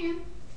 in.